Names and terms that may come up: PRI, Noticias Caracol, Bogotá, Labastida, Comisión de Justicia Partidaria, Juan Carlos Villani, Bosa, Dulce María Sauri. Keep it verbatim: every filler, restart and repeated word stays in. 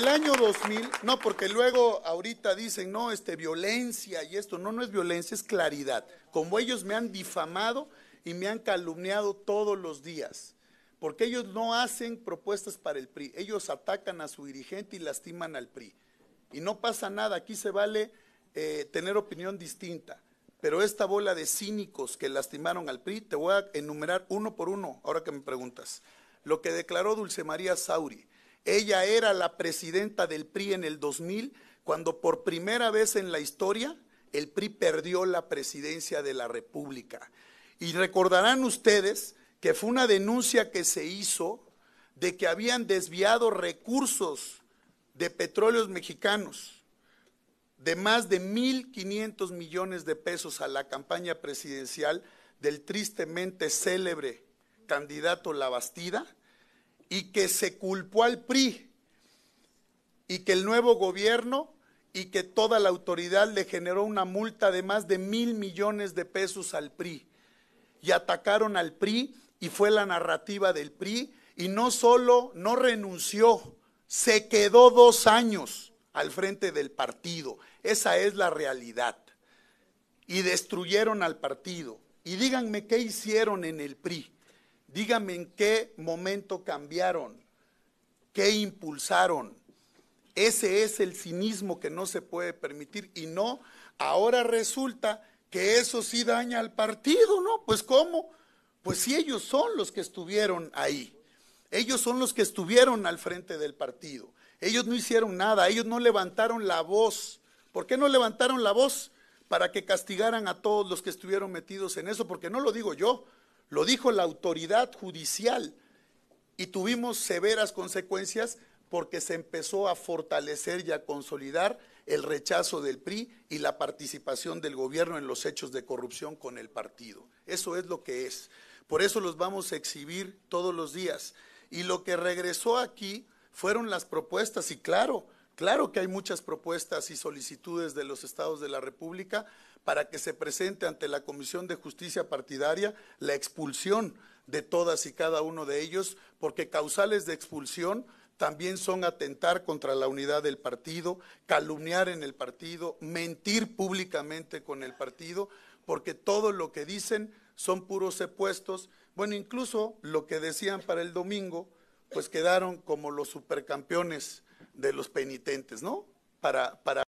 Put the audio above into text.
el año dos mil, no, porque luego ahorita dicen, no, este, violencia y esto, no, no es violencia, es claridad. Como ellos me han difamado y me han calumniado todos los días, porque ellos no hacen propuestas para el P R I, ellos atacan a su dirigente y lastiman al P R I. Y no pasa nada, aquí se vale eh, tener opinión distinta, pero esta bola de cínicos que lastimaron al P R I, te voy a enumerar uno por uno, ahora que me preguntas. Lo que declaró Dulce María Sauri, ella era la presidenta del P R I en el dos mil, cuando por primera vez en la historia el P R I perdió la presidencia de la República. Y recordarán ustedes que fue una denuncia que se hizo de que habían desviado recursos de petróleos mexicanos de más de mil quinientos millones de pesos a la campaña presidencial del tristemente célebre candidato Labastida, y que se culpó al P R I y que el nuevo gobierno y que toda la autoridad le generó una multa de más de mil millones de pesos al P R I. Y atacaron al P R I y fue la narrativa del P R I, y no solo no renunció, se quedó dos años al frente del partido. Esa es la realidad. Y destruyeron al partido. Y díganme qué hicieron en el P R I. Díganme en qué momento cambiaron, qué impulsaron. Ese es el cinismo que no se puede permitir, y no, ahora resulta que eso sí daña al partido, ¿no? Pues ¿cómo? Pues si ellos son los que estuvieron ahí, ellos son los que estuvieron al frente del partido, ellos no hicieron nada, ellos no levantaron la voz. ¿Por qué no levantaron la voz? Para que castigaran a todos los que estuvieron metidos en eso, porque no lo digo yo, lo dijo la autoridad judicial, y tuvimos severas consecuencias porque se empezó a fortalecer y a consolidar el rechazo del P R I y la participación del gobierno en los hechos de corrupción con el partido. Eso es lo que es. Por eso los vamos a exhibir todos los días. Y lo que regresó aquí fueron las propuestas, y claro, claro que hay muchas propuestas y solicitudes de los estados de la República para que se presente ante la Comisión de Justicia Partidaria la expulsión de todas y cada uno de ellos, porque causales de expulsión también son atentar contra la unidad del partido, calumniar en el partido, mentir públicamente con el partido, porque todo lo que dicen son puros sepuestos. Bueno, incluso lo que decían para el domingo, pues quedaron como los supercampeones de los penitentes, ¿no? Para, para